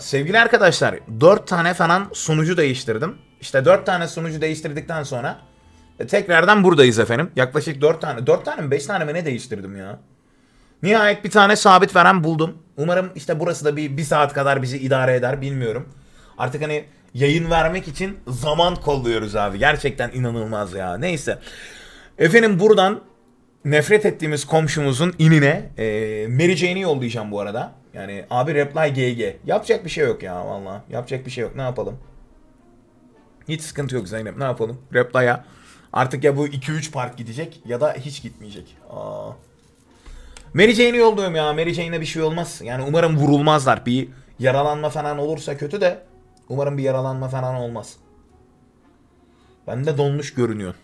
Sevgili arkadaşlar, 4 tane falan sunucu değiştirdim. İşte 4 tane sunucu değiştirdikten sonra tekrardan buradayız efendim. Yaklaşık 4 tane mi 5 tane mi ne değiştirdim ya. Nihayet bir tane sabit veren buldum. Umarım işte burası da bir saat kadar bizi idare eder, bilmiyorum. Artık hani yayın vermek için zaman kolluyoruz abi. Gerçekten inanılmaz ya. Neyse. Efendim buradan nefret ettiğimiz komşumuzun inine Mary Jane'i yollayacağım bu arada. Yani abi reply GG. Yapacak bir şey yok ya valla. Yapacak bir şey yok. Ne yapalım? Hiç sıkıntı yok Zeynep. Ne yapalım? Reply'a. Artık ya bu 2-3 part gidecek ya da hiç gitmeyecek. Aa. Mary Jane'i yolluyorum ya. Mary Jane'e bir şey olmaz. Yani umarım vurulmazlar. Bir yaralanma falan olursa kötü de. Umarım bir yaralanma falan olmaz. Bende donmuş görünüyor.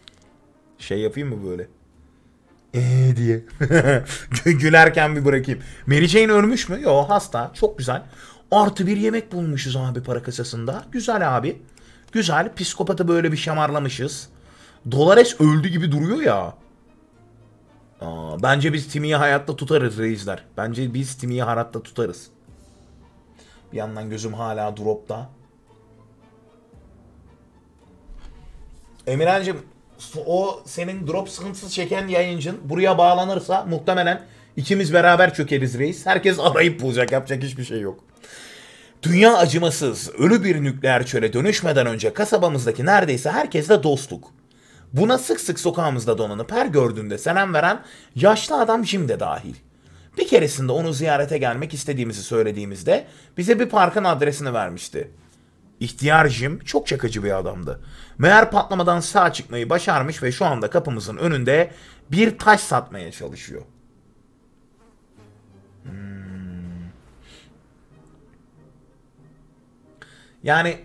Şey yapayım mı böyle? Diye. Gülerken bir bırakayım. Mary Jane ölmüş mü? Yo, hasta. Çok güzel. Artı bir yemek bulmuşuz abi para kasasında. Güzel abi. Güzel. Psikopatı böyle bir şamarlamışız. Dolores öldü gibi duruyor ya. Aa, bence biz Timmy'yi hayatta tutarız reisler. Bence biz Timmy'yi hayatta tutarız. Bir yandan gözüm hala dropta. Emirhan'cığım, o senin drop sıkıntısı çeken yayıncın buraya bağlanırsa muhtemelen ikimiz beraber çökeriz reis. Herkes arayıp bulacak, yapacak hiçbir şey yok. Dünya acımasız, ölü bir nükleer çöle dönüşmeden önce kasabamızdaki neredeyse herkesle dostluk. Buna sık sık sokağımızda donanıp her gördüğünde selam veren yaşlı adam Jim de dahil. Bir keresinde onu ziyarete gelmek istediğimizi söylediğimizde bize bir parkın adresini vermişti. İhtiyar Jim çok çakıcı bir adamdı. Meğer patlamadan sağ çıkmayı başarmış ve şu anda kapımızın önünde bir taş satmaya çalışıyor. Yani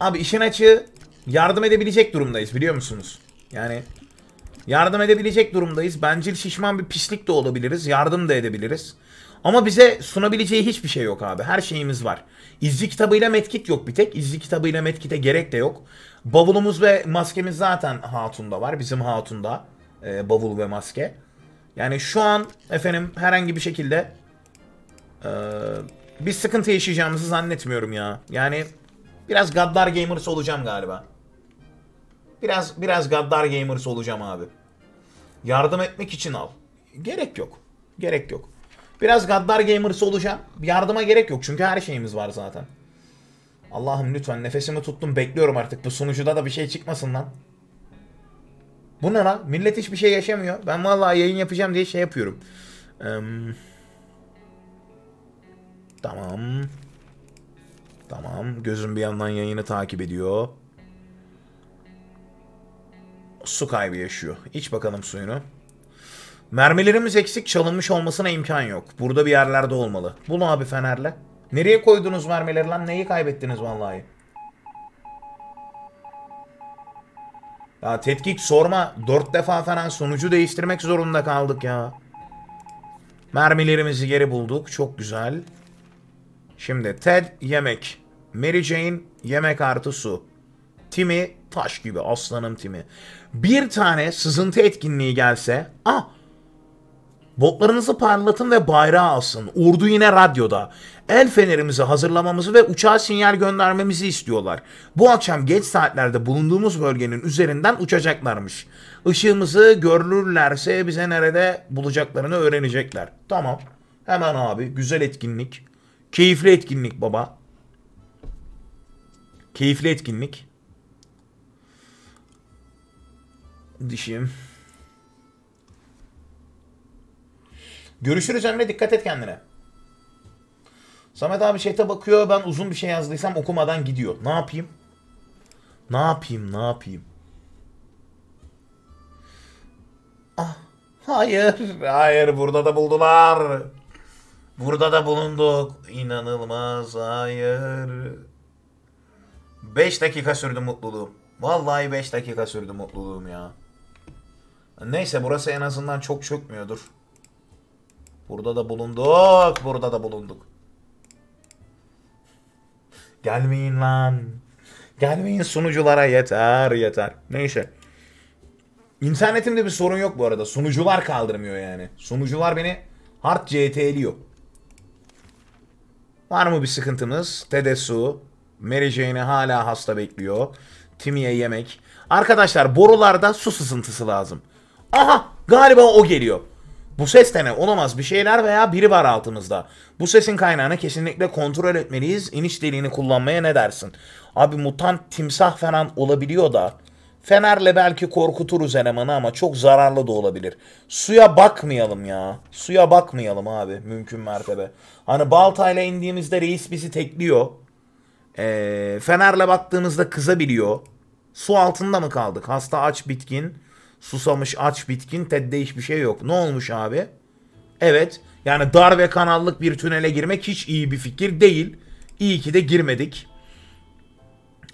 abi işin açığı yardım edebilecek durumdayız, biliyor musunuz? Yani yardım edebilecek durumdayız. Bencil şişman bir pislik de olabiliriz. Yardım da edebiliriz. Ama bize sunabileceği hiçbir şey yok abi. Her şeyimiz var. İzci kitabıyla medkit yok bir tek. İzci kitabıyla medkite gerek de yok. Bavulumuz ve maskemiz zaten Hatun'da var. Bizim Hatun'da bavul ve maske. Yani şu an efendim herhangi bir şekilde bir sıkıntı yaşayacağımızı zannetmiyorum ya. Yani biraz gaddar gamers olacağım galiba. Biraz gaddar gamers olacağım abi. Yardım etmek için al. Gerek yok. Gerek yok. Biraz gaddar gamers olacağım. Yardıma gerek yok çünkü her şeyimiz var zaten. Allah'ım lütfen, nefesimi tuttum, bekliyorum artık. Bu sunucuda da bir şey çıkmasın lan. Bu ne lan? Millet hiçbir şey yaşamıyor. Ben vallahi yayın yapacağım diye şey yapıyorum. Tamam. Tamam. Gözüm bir yandan yayını takip ediyor. Su kaybı yaşıyor. İç bakalım suyunu. Mermilerimiz eksik, çalınmış olmasına imkan yok. Burada bir yerlerde olmalı. Bul abi fenerle. Nereye koydunuz mermileri lan? Neyi kaybettiniz vallahi? Ya tetkik sorma. 4 defa falan sonucu değiştirmek zorunda kaldık ya. Mermilerimizi geri bulduk. Çok güzel. Şimdi Ted yemek. Mary Jane yemek artı su. Timmy taş gibi. Aslanım Timmy. Bir tane sızıntı etkinliği gelse... Ah! Botlarınızı parlatın ve bayrağı asın. Ordu yine radyoda. El fenerimizi hazırlamamızı ve uçağa sinyal göndermemizi istiyorlar. Bu akşam geç saatlerde bulunduğumuz bölgenin üzerinden uçacaklarmış. Işığımızı görürlerse bize nerede bulacaklarını öğrenecekler. Tamam. Hemen abi. Güzel etkinlik. Keyifli etkinlik baba. Keyifli etkinlik. Dişim. Görüşürüz Emre, dikkat et kendine. Samet abi chat'e bakıyor, ben uzun bir şey yazdıysam okumadan gidiyor. Ne yapayım? Ne yapayım, ne yapayım? Ah, hayır, hayır, burada da buldular. Burada da bulunduk. İnanılmaz, hayır. 5 dakika sürdü mutluluğum. Vallahi 5 dakika sürdü mutluluğum ya. Neyse, burası en azından çok çökmüyordur. Burada da bulunduk. Burada da bulunduk. Gelmeyin lan. Gelmeyin sunuculara, yeter yeter. Neyse. İnternetimde bir sorun yok bu arada. Sunucular kaldırmıyor yani. Sunucular beni hard CT'liyor. Var mı bir sıkıntımız? Tedesu, Mary Jane'i hala hasta bekliyor. Timmy'ye yemek. Arkadaşlar borularda su sızıntısı lazım. Aha galiba o geliyor. Bu ses de ne? Olamaz, bir şeyler veya biri var altımızda. Bu sesin kaynağını kesinlikle kontrol etmeliyiz. İniş deliğini kullanmaya ne dersin? Abi mutant timsah falan olabiliyor da. Fenerle belki korkuturuz elemanı ama çok zararlı da olabilir. Suya bakmayalım ya. Suya bakmayalım abi mümkün mertebe. Hani baltayla indiğimizde reis bizi tekliyor. Fenerle baktığımızda kızabiliyor. Su altında mı kaldık? Hasta, aç, bitkin. Susamış, aç, bitkin. Tedde hiçbir şey yok. Ne olmuş abi? Evet. Yani dar ve kanallık bir tünele girmek hiç iyi bir fikir değil. İyi ki de girmedik.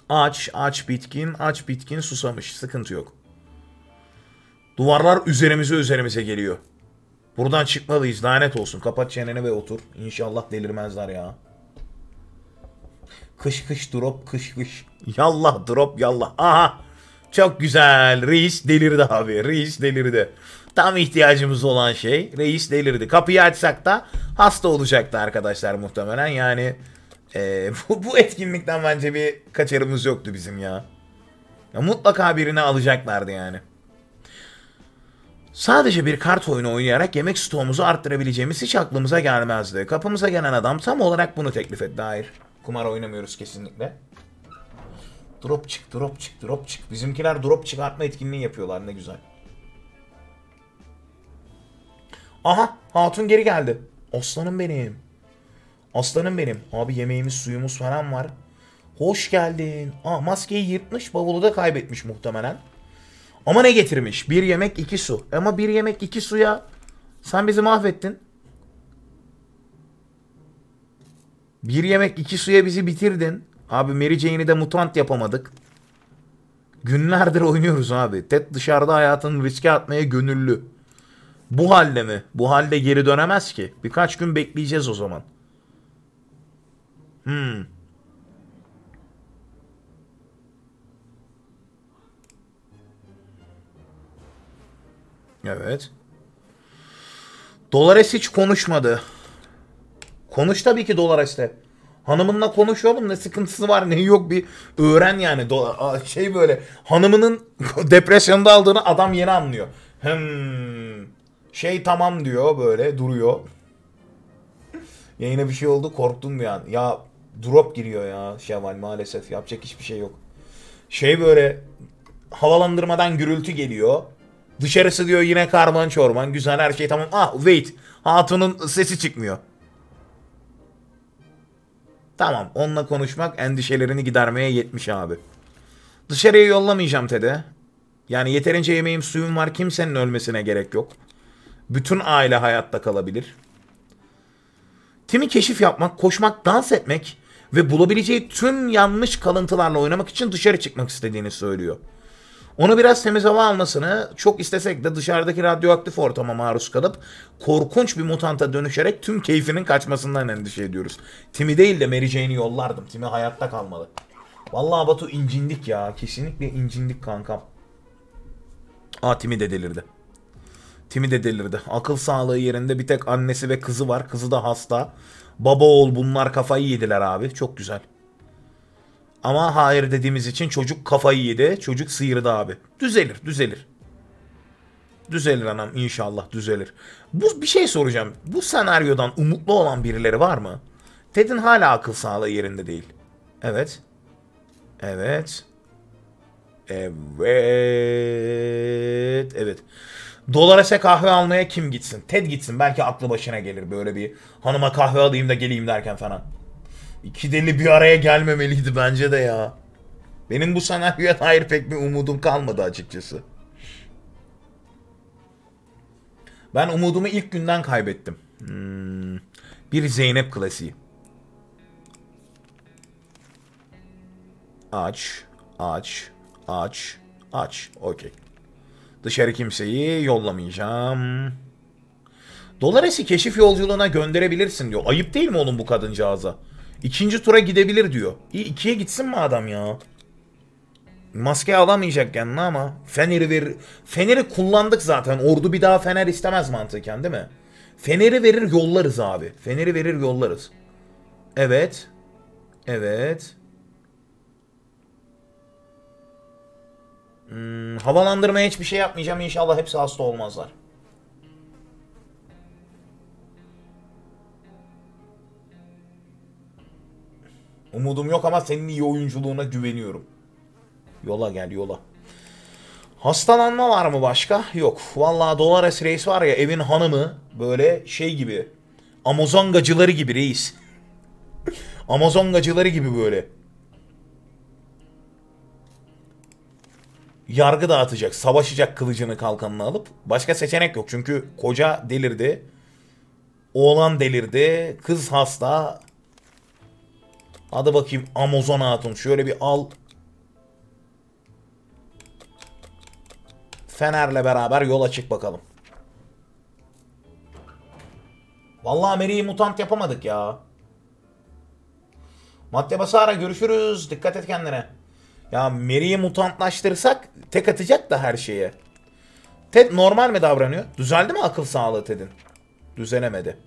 Aç, aç, bitkin. Aç, bitkin, susamış. Sıkıntı yok. Duvarlar üzerimize geliyor. Buradan çıkmalıyız. Lanet olsun. Kapat çeneni ve otur. İnşallah delirmezler ya. Kış kış drop kış kış. Yallah drop yallah. Aha. Çok güzel. Reis delirdi abi. Reis delirdi. Tam ihtiyacımız olan şey. Reis delirdi. Kapıyı açsak da hasta olacaktı arkadaşlar muhtemelen. Yani bu etkinlikten bence bir kaçarımız yoktu bizim ya. Mutlaka birini alacaklardı yani. Sadece bir kart oyunu oynayarak yemek stoğumuzu arttırabileceğimiz hiç aklımıza gelmezdi. Kapımıza gelen adam tam olarak bunu teklif etti. Hayır. Kumar oynamıyoruz kesinlikle. Drop çık, drop çık, drop çık. Bizimkiler drop çıkartma etkinliği yapıyorlar. Ne güzel. Aha, hatun geri geldi. Aslanım benim. Aslanım benim. Abi yemeğimiz, suyumuz falan var. Hoş geldin. Aa, maskeyi yırtmış, bavulu da kaybetmiş muhtemelen. Ama ne getirmiş? Bir yemek, iki su. Ama bir yemek, iki suya sen bizi mahvettin. Bir yemek, iki suya bizi bitirdin. Abi Mary Jane'i de mutant yapamadık. Günlerdir oynuyoruz abi. Ted dışarıda hayatını riske atmaya gönüllü. Bu halde mi? Bu halde geri dönemez ki. Birkaç gün bekleyeceğiz o zaman. Evet. Dolores hiç konuşmadı. Konuş tabii ki Dolores'le. Hanımınla konuş oğlum, ne sıkıntısı var ne yok bir öğren yani. Şey böyle hanımının depresyonda aldığını adam yeni anlıyor. Şey tamam diyor, böyle duruyor. Yayına bir şey oldu, korktum bir an. Ya drop giriyor ya Şevval, maalesef yapacak hiçbir şey yok. Şey böyle havalandırmadan gürültü geliyor. Dışarısı diyor yine karman çorman, güzel her şey tamam. Ah wait, hatunun sesi çıkmıyor. Tamam, onunla konuşmak endişelerini gidermeye yetmiş abi. Dışarıya yollamayacağım Ted'e. Yani yeterince yemeğim suyum var, kimsenin ölmesine gerek yok. Bütün aile hayatta kalabilir. Tim'i keşif yapmak, koşmak, dans etmek ve bulabileceği tüm yanlış kalıntılarla oynamak için dışarı çıkmak istediğini söylüyor. Onu biraz temiz hava almasını çok istesek de dışarıdaki radyoaktif ortama maruz kalıp korkunç bir mutanta dönüşerek tüm keyfinin kaçmasından endişe ediyoruz. Tim'i değil de Mary Jane'i yollardım. Tim'i hayatta kalmalı. Vallahi Batu incindik ya. Kesinlikle incindik kankam. Aa, Tim'i de delirdi. Tim'i de delirdi. Akıl sağlığı yerinde bir tek annesi ve kızı var. Kızı da hasta. Baba oğul bunlar kafayı yediler abi. Çok güzel. Ama hayır dediğimiz için çocuk kafayı yedi. Çocuk sıyırdı abi. Düzelir, düzelir. Düzelir anam, inşallah düzelir. Bu bir şey soracağım. Bu senaryodan umutlu olan birileri var mı? Ted'in hala akıl sağlığı yerinde değil. Evet. Evet. Evet. Evet. Dolores'e kahve almaya kim gitsin? Ted gitsin. Belki aklı başına gelir, böyle bir hanıma kahve alayım da geleyim derken falan. İki deli bir araya gelmemeliydi bence de ya. Benim bu senaryoya dair pek bir umudum kalmadı açıkçası. Ben umudumu ilk günden kaybettim. Bir Zeynep klasiği. Aç, aç, aç, aç. Okey. Dışarı kimseyi yollamayacağım. Dolores'i keşif yolculuğuna gönderebilirsin diyor. Ayıp değil mi oğlum bu kadıncağıza? İkinci tura gidebilir diyor. İyi, ikiye gitsin mi adam ya? Maske alamayacak yanına ama. Feneri verir. Feneri kullandık zaten. Ordu bir daha fener istemez mantıken değil mi? Feneri verir yollarız abi. Feneri verir yollarız. Evet. Evet. Havalandırmaya hiçbir şey yapmayacağım. İnşallah hepsi hasta olmazlar. Umudum yok ama senin iyi oyunculuğuna güveniyorum. Yola gel, yola. Hastalanma var mı başka? Yok. Vallahi Dolores reis var ya, evin hanımı, böyle şey gibi. Amazongacıları gibi reis. Amazongacıları gibi böyle. Yargı dağıtacak, savaşacak, kılıcını kalkanını alıp. Başka seçenek yok çünkü koca delirdi. Oğlan delirdi. Kız hasta. Hadi bakayım Amazon hatun. Şöyle bir al. Fener'le beraber yola çık bakalım. Vallahi Mary'i mutant yapamadık ya. Madde basara görüşürüz. Dikkat et kendine. Ya Mary'i mutantlaştırsak tek atacak da her şeye. Ted normal mi davranıyor? Düzeldi mi akıl sağlığı Ted'in? Düzelemedi.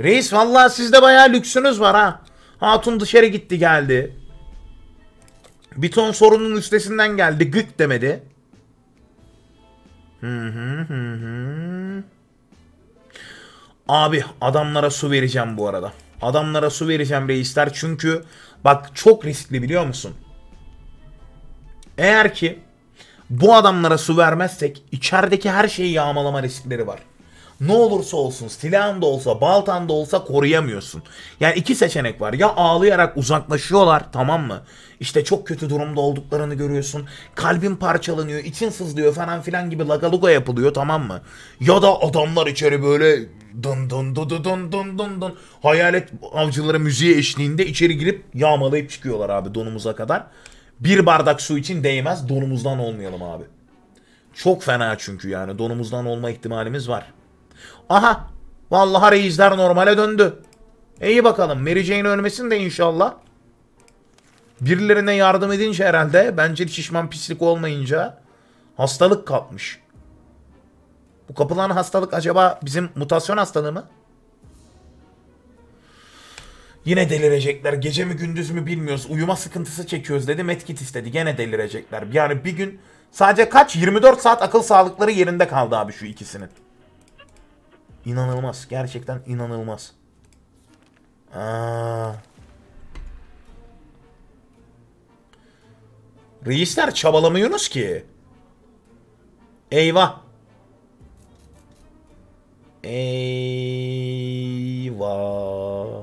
Reis vallahi sizde bayağı lüksünüz var ha. Hatun dışarı gitti geldi. Bir ton sorunun üstesinden geldi. Gık demedi. Abi adamlara su vereceğim bu arada. Adamlara su vereceğim reisler. Çünkü bak çok riskli biliyor musun? Eğer ki bu adamlara su vermezsek içerideki her şeyi yağmalama riskleri var. Ne olursa olsun, silahın da olsa, baltan da olsa koruyamıyorsun. Yani iki seçenek var. Ya ağlayarak uzaklaşıyorlar, tamam mı? İşte çok kötü durumda olduklarını görüyorsun. Kalbin parçalanıyor, için sızlıyor falan filan gibi lagaluga yapılıyor, tamam mı? Ya da adamlar içeri böyle dın dın dın dın dın dın dın hayalet avcıları müziği eşliğinde içeri girip yağmalayıp çıkıyorlar abi donumuza kadar. Bir bardak su için değmez, donumuzdan olmayalım abi. Çok fena çünkü yani donumuzdan olma ihtimalimiz var. Aha vallahi reisler normale döndü. İyi bakalım. Mary Jane ölmesin de inşallah. Birilerine yardım edince herhalde, bencil şişman pislik olmayınca hastalık kapmış. Bu kapılan hastalık acaba bizim mutasyon hastalığı mı? Yine delirecekler. Gece mi gündüz mü bilmiyoruz. Uyuma sıkıntısı çekiyoruz dedi. Medkit istedi. Gene delirecekler. Yani bir gün sadece kaç? 24 saat akıl sağlıkları yerinde kaldı abi şu ikisinin. İnanılmaz. Gerçekten inanılmaz. Reisler çabalamıyorsunuz ki. Eyvah. Eyvah.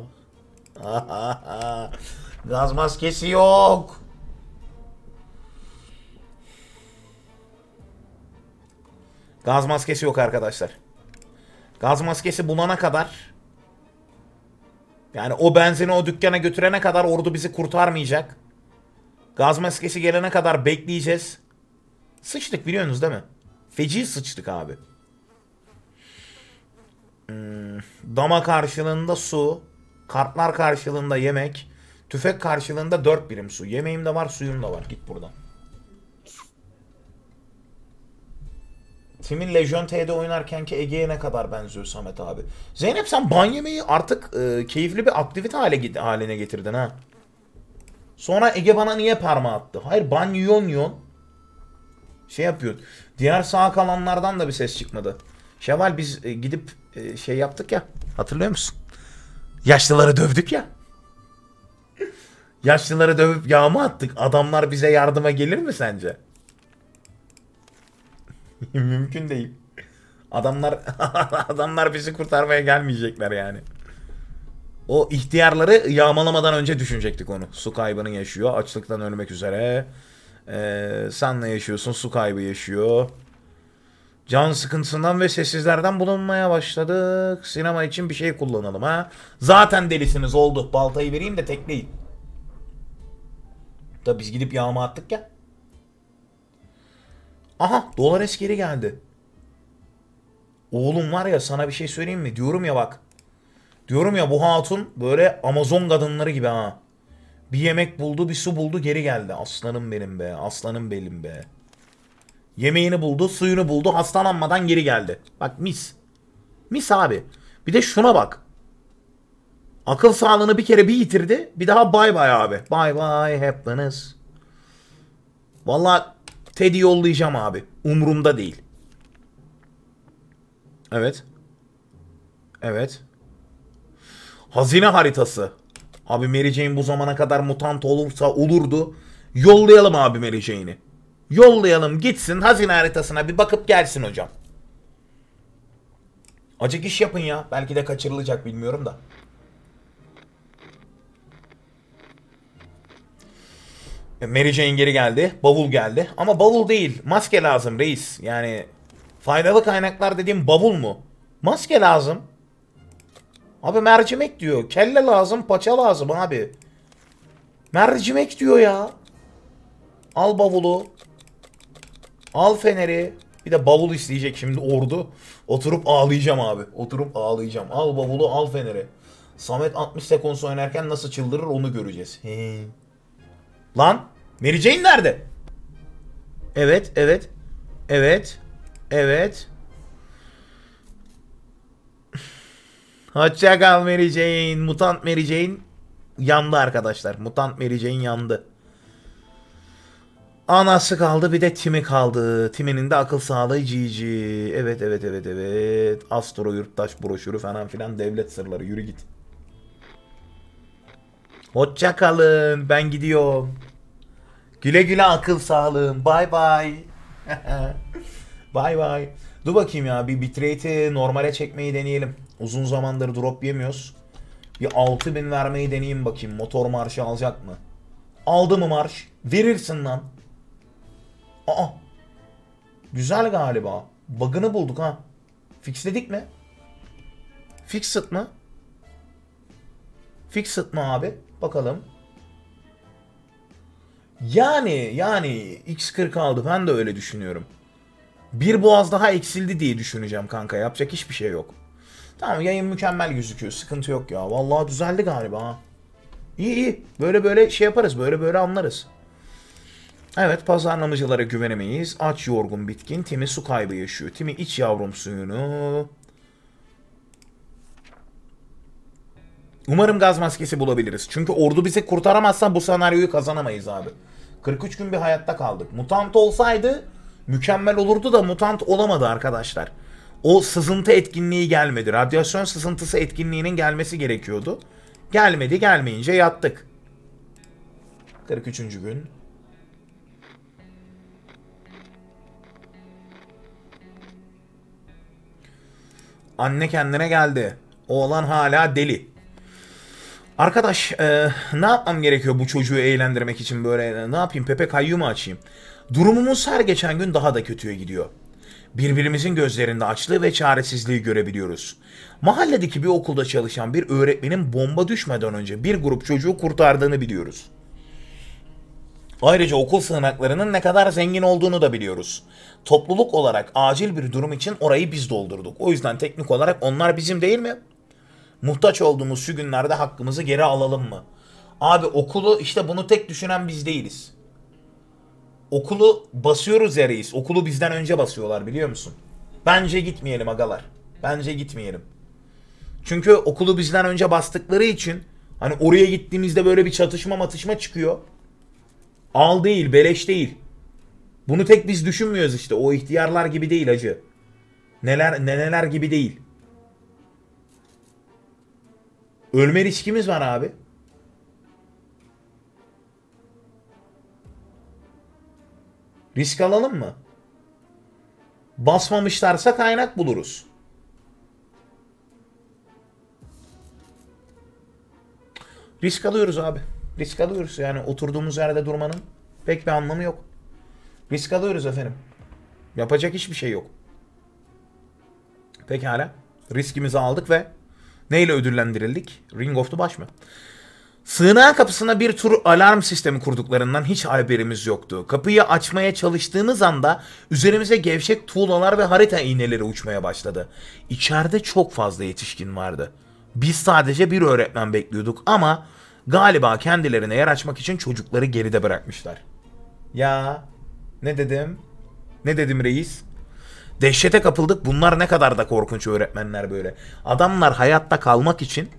Gaz maskesi yok. Gaz maskesi yok arkadaşlar. Gaz maskesi bulana kadar, yani o benzini o dükkana götürene kadar ordu bizi kurtarmayacak. Gaz maskesi gelene kadar bekleyeceğiz. Sıçtık biliyorsunuz değil mi? Feci sıçtık abi. Dama karşılığında su, kartlar karşılığında yemek, tüfek karşılığında 4 birim su. Yemeğim de var, suyum da var. Git buradan. Timin Legion T'de oynarkenki Ege'ye ne kadar benziyor Samet abi. Zeynep sen ban yemeği artık keyifli bir aktivite haline getirdin ha. Sonra Ege bana niye parmağı attı? Hayır ban yiyon. Şey yapıyor. Diğer sağ kalanlardan da bir ses çıkmadı. Şevval biz gidip şey yaptık ya. Hatırlıyor musun? Yaşlıları dövdük ya. Yaşlıları dövüp yağma attık. Adamlar bize yardıma gelir mi sence? Mümkün değil. Adamlar bizi kurtarmaya gelmeyecekler yani. O ihtiyarları yağmalamadan önce düşünecektik onu. Su kaybını yaşıyor. Açlıktan ölmek üzere. Sen ne yaşıyorsun? Su kaybı yaşıyor. Can sıkıntısından ve sessizlerden bulunmaya başladık. Sinema için bir şey kullanalım ha. Zaten delisiniz oldu. Baltayı vereyim de tekleyin. Tabi biz gidip yağma attık ya. Aha Dolores geri geldi. Oğlum var ya sana bir şey söyleyeyim mi? Diyorum ya bak. Diyorum ya bu hatun böyle Amazon kadınları gibi ha. Bir yemek buldu, bir su buldu, geri geldi. Aslanım benim be. Aslanım benim be. Yemeğini buldu, suyunu buldu. Hastalanmadan geri geldi. Bak mis. Mis abi. Bir de şuna bak. Akıl sağlığını bir kere bir yitirdi. Bir daha bay bay abi. Bay bay happiness. Valla Teddy yollayacağım abi. Umurumda değil. Evet. Evet. Hazine haritası. Abi Mary Jane bu zamana kadar mutant olursa olurdu. Yollayalım abi Mary Jane'i. Yollayalım, gitsin hazine haritasına bir bakıp gelsin hocam. Acık iş yapın ya. Belki de kaçırılacak, bilmiyorum da. Mary Jane geri geldi. Bavul geldi. Ama bavul değil. Maske lazım reis. Yani faydalı kaynaklar dediğim bavul mu? Maske lazım. Abi mercimek diyor. Kelle lazım, paça lazım abi. Mercimek diyor ya. Al bavulu. Al feneri. Bir de bavul isteyecek şimdi ordu. Oturup ağlayacağım abi. Oturup ağlayacağım. Al bavulu, al feneri. Samet 60 Seconds oynarken nasıl çıldırır onu göreceğiz. He. Lan. Mary Jane nerede? Evet, evet. Evet. Evet. Hoşça kal Mary Jane. Mutant Mary Jane yandı arkadaşlar. Mutant Mary Jane yandı. Anası kaldı, bir de Tim'i kaldı. Tim'inin de akıl sağlığı GG. Evet evet evet evet. Astro yurttaş broşürü falan filan, devlet sırları, yürü git. Hoşça kalın, ben gidiyorum. Güle güle akıl sağlığım. Bye bye. Bye bye. Dur bakayım ya, bir bitrate'i normale çekmeyi deneyelim. Uzun zamandır drop yemiyoruz. Bir 6000 vermeyi deneyeyim bakayım. Motor marşı alacak mı? Aldı mı marş? Verirsin lan. Aa. Güzel galiba. Bug'ını bulduk ha. Fixledik mi? Fixed mı? Fixed mı abi? Bakalım. Yani X40 aldı. Ben de öyle düşünüyorum. Bir boğaz daha eksildi diye düşüneceğim kanka. Yapacak hiçbir şey yok. Tamam, yayın mükemmel gözüküyor. Sıkıntı yok ya. Vallahi düzeldi galiba ha. İyi iyi. Böyle böyle şey yaparız. Böyle böyle anlarız. Evet, pazarlamacılara güvenemeyiz. Aç yorgun bitkin. Timi su kaybı yaşıyor. Timi iç yavrum suyunu. Umarım gaz maskesi bulabiliriz. Çünkü ordu bizi kurtaramazsa bu senaryoyu kazanamayız abi. 43 gün bir hayatta kaldık. Mutant olsaydı mükemmel olurdu da mutant olamadı arkadaşlar. O sızıntı etkinliği gelmedi. Radyasyon sızıntısı etkinliğinin gelmesi gerekiyordu. Gelmedi, gelmeyince yattık. 43. gün. Anne kendine geldi. Oğlan hala deli. Arkadaş ne yapmam gerekiyor bu çocuğu eğlendirmek için böyle? Ne yapayım? Pepe Kayyum mu açayım? Durumumuz her geçen gün daha da kötüye gidiyor. Birbirimizin gözlerinde açlığı ve çaresizliği görebiliyoruz. Mahalledeki bir okulda çalışan bir öğretmenin bomba düşmeden önce bir grup çocuğu kurtardığını biliyoruz. Ayrıca okul sığınaklarının ne kadar zengin olduğunu da biliyoruz. Topluluk olarak acil bir durum için orayı biz doldurduk. O yüzden teknik olarak onlar bizim değil mi? Muhtaç olduğumuz şu günlerde hakkımızı geri alalım mı? Abi okulu, işte bunu tek düşünen biz değiliz. Okulu basıyoruz ya reis. Okulu bizden önce basıyorlar, biliyor musun? Bence gitmeyelim agalar. Bence gitmeyelim. Çünkü okulu bizden önce bastıkları için hani oraya gittiğimizde böyle bir çatışma matışma çıkıyor. Al değil, beleş değil. Bunu tek biz düşünmüyoruz işte. O ihtiyarlar gibi değil hacı. Neler neneler gibi değil. Ölme riskimiz var abi. Risk alalım mı? Basmamışlarsa kaynak buluruz. Risk alıyoruz abi. Risk alıyoruz. Yani oturduğumuz yerde durmanın pek bir anlamı yok. Risk alıyoruz efendim. Yapacak hiçbir şey yok. Pekala. Riskimizi aldık ve neyle ödüllendirildik? Ring of the Baş mı? Sığınağa kapısına bir tür alarm sistemi kurduklarından hiç haberimiz yoktu. Kapıyı açmaya çalıştığımız anda üzerimize gevşek tuğlalar ve harita iğneleri uçmaya başladı. İçeride çok fazla yetişkin vardı. Biz sadece bir öğretmen bekliyorduk ama galiba kendilerine yer açmak için çocukları geride bırakmışlar. Ya ne dedim? Ne dedim reis? Dehşete kapıldık. Bunlar ne kadar da korkunç öğretmenler böyle. Adamlar hayatta kalmak için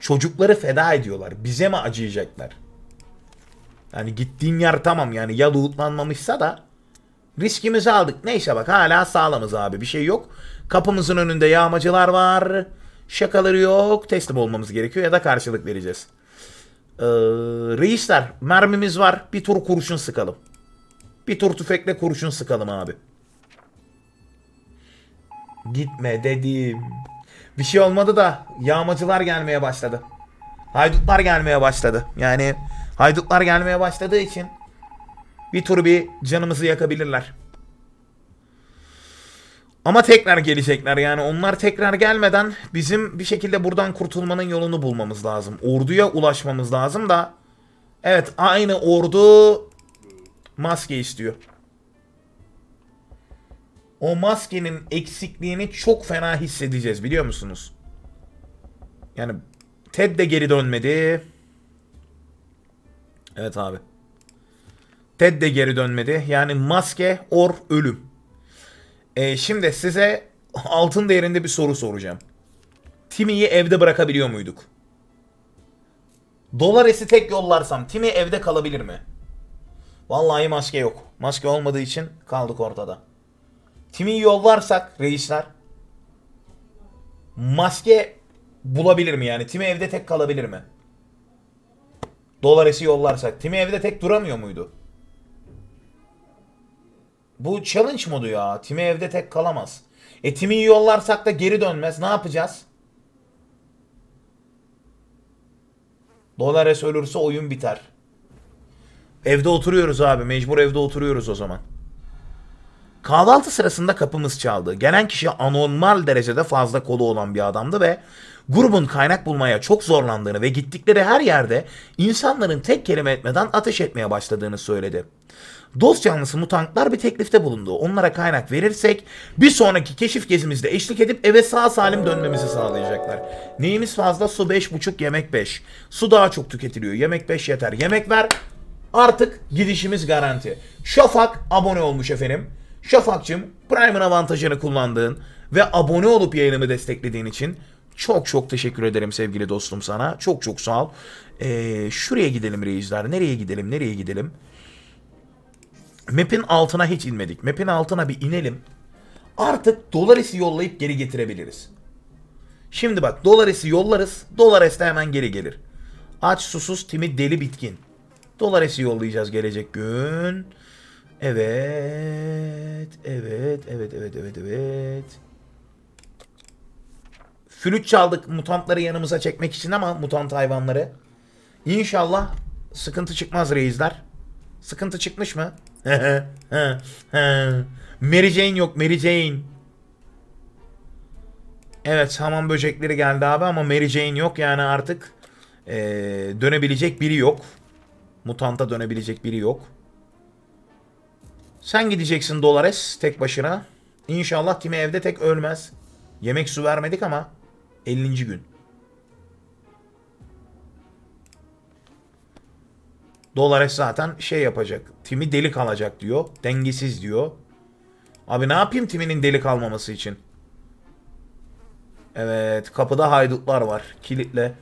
çocukları feda ediyorlar. Bize mi acıyacaklar? Yani gittiğin yer tamam yani ya lootlanmamışsa da riskimizi aldık. Neyse bak hala sağlamız abi, bir şey yok. Kapımızın önünde yağmacılar var. Şakaları yok. Teslim olmamız gerekiyor ya da karşılık vereceğiz. Reisler mermimiz var. Bir tur kurşun sıkalım. Bir tur tüfekle kurşun sıkalım abi. Gitme dedim. Bir şey olmadı da yağmacılar gelmeye başladı. Haydutlar gelmeye başladı. Yani haydutlar gelmeye başladığı için bir tur bir canımızı yakabilirler. Ama tekrar gelecekler yani. Onlar tekrar gelmeden bizim bir şekilde buradan kurtulmanın yolunu bulmamız lazım. Orduya ulaşmamız lazım da. Evet aynı ordu maske istiyor. O maskenin eksikliğini çok fena hissedeceğiz biliyor musunuz? Yani Ted de geri dönmedi. Evet abi. Ted de geri dönmedi. Yani maske or ölüm. Şimdi size altın değerinde bir soru soracağım. Timmy'yi evde bırakabiliyor muyduk? Dolares'i tek yollarsam Timmy evde kalabilir mi? Vallahi maske yok. Maske olmadığı için kaldık ortada. Timmy'yi yollarsak reisler maske bulabilir mi yani? Timmy evde tek kalabilir mi? Dolares'i yollarsak Timmy evde tek duramıyor muydu? Bu challenge modu ya. Timmy evde tek kalamaz. Timmy'yi yollarsak da geri dönmez. Ne yapacağız? Dolares ölürse oyun biter. Evde oturuyoruz abi. Mecbur evde oturuyoruz o zaman. Kahvaltı sırasında kapımız çaldı. Gelen kişi anormal derecede fazla kolu olan bir adamdı ve grubun kaynak bulmaya çok zorlandığını ve gittikleri her yerde insanların tek kelime etmeden ateş etmeye başladığını söyledi. Dost canlısı mutantlar bir teklifte bulundu. Onlara kaynak verirsek bir sonraki keşif gezimizde eşlik edip eve sağ salim dönmemizi sağlayacaklar. Neyimiz fazla? Su 5,5, yemek 5. Su daha çok tüketiliyor. Yemek 5 yeter. Yemek ver. Artık gidişimiz garanti. Şafak abone olmuş efendim. Şafak'cığım, Prime'ın avantajını kullandığın ve abone olup yayınımı desteklediğin için çok çok teşekkür ederim sevgili dostum sana. Çok çok sağ ol. Şuraya gidelim reisler. Nereye gidelim? Nereye gidelim? Map'in altına hiç inmedik. Map'in altına bir inelim. Artık Dolares'i yollayıp geri getirebiliriz. Şimdi bak Dolares'i yollarız. Dolares de hemen geri gelir. Aç susuz Timmy deli bitkin. Dolares'i yollayacağız gelecek gün. Evet. Evet. Evet. Evet. Evet. Evet. Flüt çaldık mutantları yanımıza çekmek için ama mutant hayvanları. İnşallah sıkıntı çıkmaz reisler. Sıkıntı çıkmış mı? Mary Jane yok. Mary Jane. Evet hamam böcekleri geldi abi ama Mary Jane yok. Yani artık dönebilecek biri yok. Mutanta dönebilecek biri yok. Sen gideceksin Dolares tek başına. İnşallah Timmy evde tek ölmez. Yemek su vermedik ama 50. gün. Dolares zaten şey yapacak. Timmy deli kalacak diyor. Dengesiz diyor. Abi ne yapayım Timmy'nin deli kalmaması için? Evet kapıda haydutlar var. Kilitle.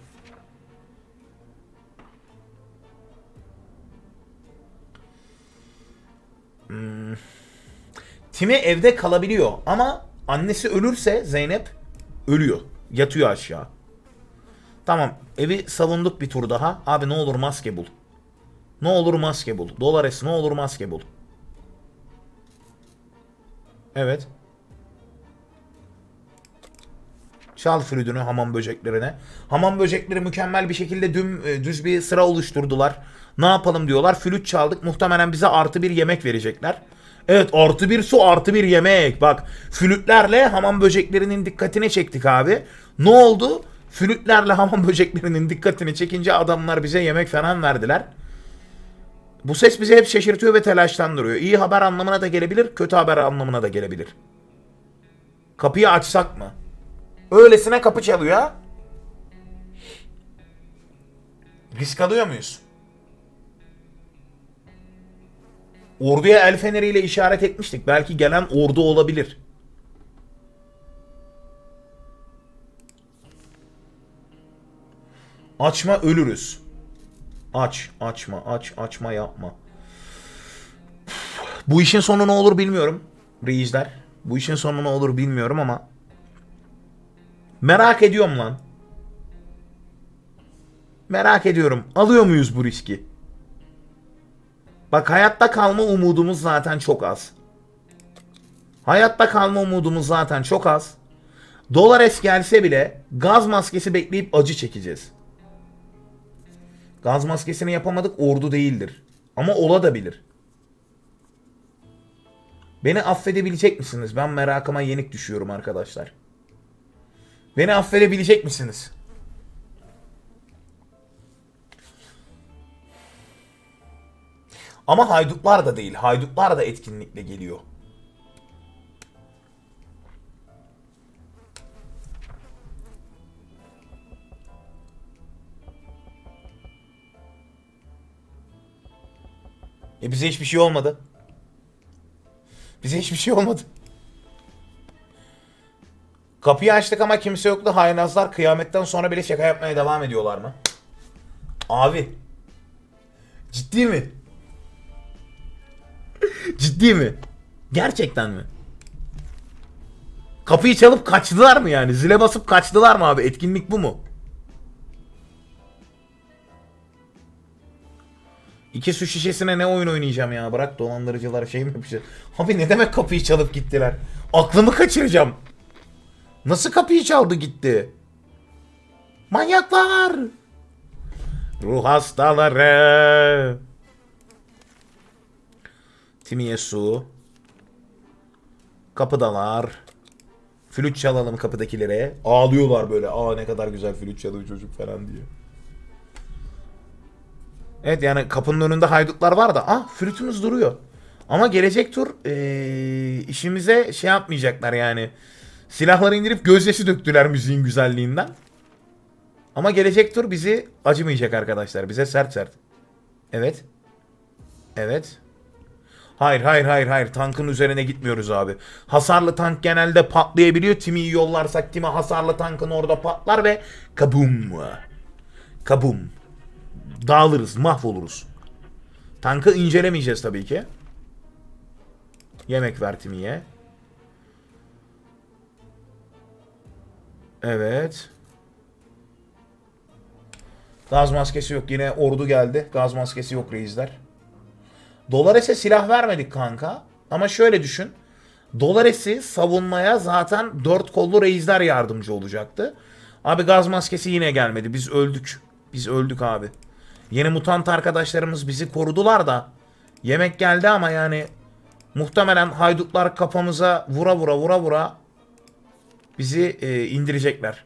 Timmy evde kalabiliyor ama annesi ölürse Zeynep ölüyor. Yatıyor aşağı. Tamam evi savunduk bir tur daha. Abi ne olur maske bul. Ne olur maske bul. Dolares ne olur maske bul. Evet. Çal flütünü hamam böceklerine. Hamam böcekleri mükemmel bir şekilde düz bir sıra oluşturdular. Ne yapalım diyorlar. Flüt çaldık. Muhtemelen bize +1 yemek verecekler. Evet +1 su +1 yemek. Bak flütlerle hamam böceklerinin dikkatini çektik abi. Ne oldu? Flütlerle hamam böceklerinin dikkatini çekince adamlar bize yemek falan verdiler. Bu ses bizi hep şaşırtıyor ve telaşlandırıyor. İyi haber anlamına da gelebilir, kötü haber anlamına da gelebilir. Kapıyı açsak mı? Öylesine kapı çalıyor. Risk alıyor muyuz? Orduya el feneriyle işaret etmiştik. Belki gelen ordu olabilir. Açma ölürüz. Açma yapma. Bu işin sonu ne olur bilmiyorum reisler. Bu işin sonu ne olur bilmiyorum ama merak ediyorum lan. Merak ediyorum. Alıyor muyuz bu riski? Bak hayatta kalma umudumuz zaten çok az. Hayatta kalma umudumuz zaten çok az. Dolar es gelse bile gaz maskesi bekleyip acı çekeceğiz. Gaz maskesini yapamadık ordu değildir. Ama ola da bilir. Beni affedebilecek misiniz? Ben merakıma yenik düşüyorum arkadaşlar. Beni affedebilecek misiniz? Ama haydutlar da değil. Haydutlar da etkinlikle geliyor. Bize hiçbir şey olmadı. Bize hiçbir şey olmadı. Kapıyı açtık ama kimse yoktu. Haynazlar kıyametten sonra bile şaka yapmaya devam ediyorlar mı? Abi. Ciddi mi? Ciddi mi? Gerçekten mi? Kapıyı çalıp kaçtılar mı yani? Zile basıp kaçtılar mı abi? Etkinlik bu mu? 2 su şişesine ne oyun oynayacağım ya? Bırak dolandırıcılar şey mi yapacak? Abi ne demek kapıyı çalıp gittiler? Aklımı kaçıracağım. Nasıl kapıyı çaldı gitti? Manyaklar! Ruh hastaları! Timiye su. Kapıdalar. Flüt çalalım kapıdakilere. Ağlıyorlar böyle. Aa ne kadar güzel flüt çalıyor çocuk falan diye. Evet yani kapının önünde haydutlar var da. Ah flütümüz duruyor. Ama gelecek tur işimize şey yapmayacaklar yani. Silahları indirip gözyaşı döktüler müziğin güzelliğinden. Ama gelecek tur bizi acımayacak arkadaşlar. Bize sert sert. Evet. Evet. Hayır. Tankın üzerine gitmiyoruz abi. Hasarlı tank genelde patlayabiliyor. Timi'yi yollarsak Timi hasarlı tankın orada patlar ve kabum. Kabum. Dağılırız, mahvoluruz. Tankı incelemeyeceğiz tabii ki. Yemek ver Timi'ye. Evet. Gaz maskesi yok. Yine ordu geldi. Gaz maskesi yok reisler. Dolares'e silah vermedik kanka. Ama şöyle düşün. Dolares'i savunmaya zaten 4 kollu reisler yardımcı olacaktı. Abi gaz maskesi yine gelmedi. Biz öldük. Biz öldük abi. Yeni mutant arkadaşlarımız bizi korudular da. Yemek geldi ama yani. Muhtemelen haydutlar kafamıza vura vura. Bizi indirecekler.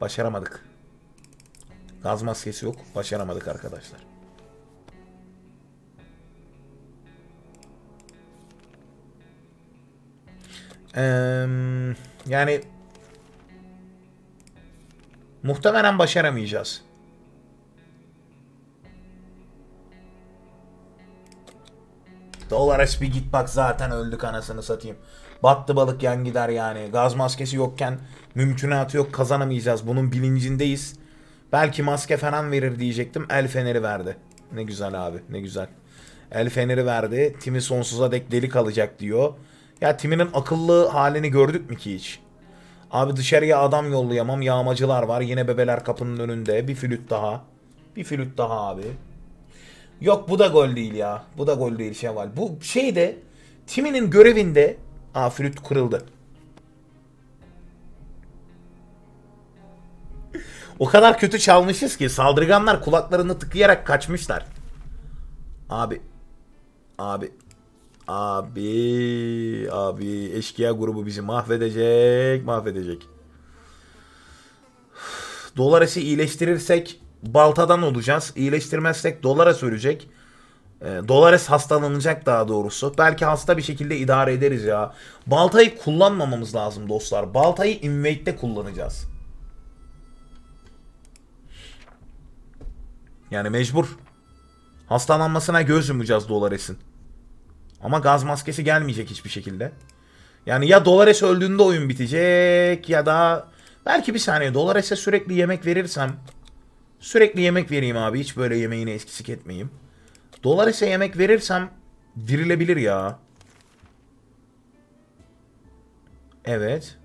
Başaramadık. Gaz maskesi yok. Başaramadık arkadaşlar. Yani muhtemelen başaramayacağız. Dolar SP git bak zaten öldük anasını satayım. Battı balık yan gider yani. Gaz maskesi yokken mümkünatı yok, kazanamayacağız. Bunun bilincindeyiz. Belki maske falan verir diyecektim. El feneri verdi. Ne güzel abi, ne güzel. El feneri verdi. Timi sonsuza dek deli kalacak diyor. Ya Timi'nin akıllı halini gördük mü ki hiç? Abi dışarıya adam yollayamam. Yağmacılar var. Yine bebeler kapının önünde. Bir flüt daha. Bir flüt daha abi. Yok bu da gol değil ya. Bu da gol değil Şevval. Bu şeyde Timi'nin görevinde. Aa flüt kırıldı. O kadar kötü çalmışız ki saldırganlar kulaklarını tıkayarak kaçmışlar. Abi. Eşkıya grubu bizi mahvedecek. Mahvedecek. Dolares'i iyileştirirsek baltadan olacağız. İyileştirmezsek dolara söyleyecek. Dolares hastalanacak daha doğrusu. Belki hasta bir şekilde idare ederiz ya. Baltayı kullanmamamız lazım dostlar. Baltayı invade'de kullanacağız. Yani mecbur. Hastalanmasına göz yumacağız Dolares'in. Ama gaz maskesi gelmeyecek hiçbir şekilde. Yani ya Dolares öldüğünde oyun bitecek ya da belki bir saniye Dolares'e sürekli yemek verirsem. Sürekli yemek vereyim abi. Hiç böyle yemeğini eksik etmeyeyim. Dolares'e yemek verirsem dirilebilir ya. Evet.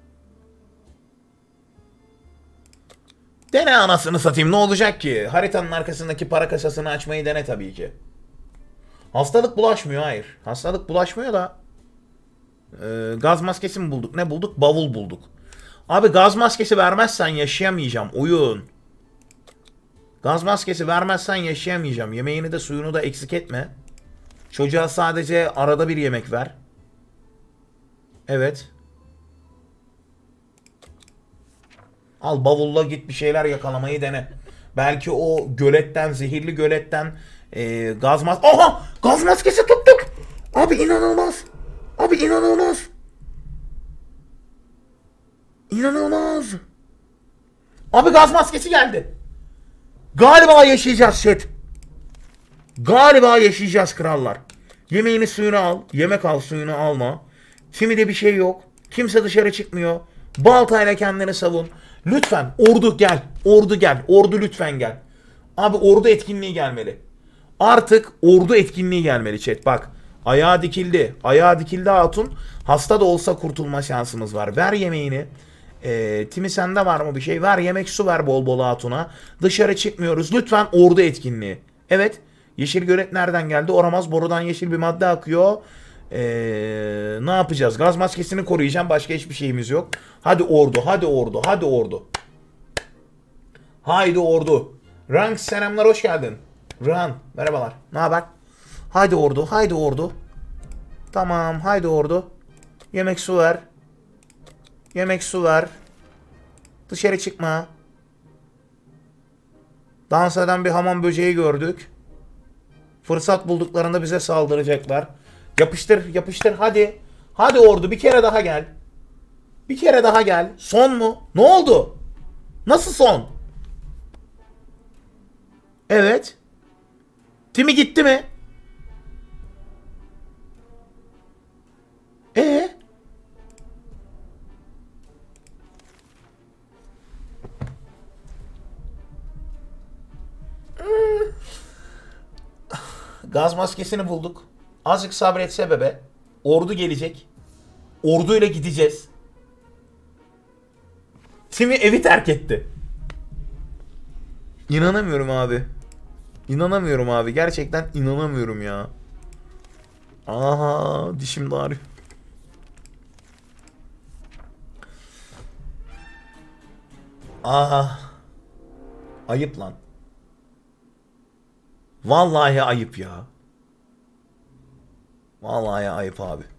Dene anasını satayım, ne olacak ki? Haritanın arkasındaki para kasasını açmayı dene tabii ki. Hastalık bulaşmıyor, hayır. Hastalık bulaşmıyor da. Gaz maskesi mi bulduk? Ne bulduk? Bavul bulduk. Abi gaz maskesi vermezsen yaşayamayacağım oyun. Gaz maskesi vermezsen yaşayamayacağım. Yemeğini de suyunu da eksik etme. Çocuğa sadece arada bir yemek ver. Evet. Al bavulla git bir şeyler yakalamayı dene. Belki o göletten, zehirli göletten gaz maskesi... Aha! Gaz maskesi tuttuk! Abi inanılmaz! Abi inanılmaz! İnanılmaz! Abi gaz maskesi geldi. Galiba yaşayacağız chat. Galiba yaşayacağız krallar. Yemeğini suyunu al. Yemek al, suyunu alma. Timide bir şey yok. Kimse dışarı çıkmıyor. Baltayla kendini savun. Lütfen ordu gel. Ordu gel. Ordu lütfen gel. Abi ordu etkinliği gelmeli. Artık ordu etkinliği gelmeli chat. Bak ayağa dikildi. Ayağa dikildi hatun. Hasta da olsa kurtulma şansımız var. Ver yemeğini. Timi sende var mı bir şey? Ver yemek, su ver bol bol hatuna. Dışarı çıkmıyoruz. Lütfen ordu etkinliği. Evet. Yeşil gölet nereden geldi? Oramaz borudan yeşil bir madde akıyor. Ne yapacağız? Gaz maskesini koruyacağım. Başka hiçbir şeyimiz yok. Hadi ordu. Hadi ordu. Hadi ordu. Haydi ordu. Rank selamlar, hoş geldin. Ran merhabalar. Ne haber? Haydi ordu. Haydi ordu. Tamam. Haydi ordu. Yemek su ver. Yemek su ver. Dışarı çıkma. Dans eden bir hamam böceği gördük. Fırsat bulduklarında bize saldıracaklar. Yapıştır, yapıştır. Hadi. Hadi ordu bir kere daha gel. Bir kere daha gel. Son mu? Ne oldu? Nasıl son? Evet. Timi gitti mi? Gaz maskesini bulduk. Azıcık sabretse bebe. Ordu gelecek. Orduyla gideceğiz. Timi evi terk etti. İnanamıyorum abi. İnanamıyorum abi. Gerçekten inanamıyorum ya. Aha dişim ağrıyor. Aha. Ayıp lan. Vallahi ayıp ya. Vallahi ayıp abi.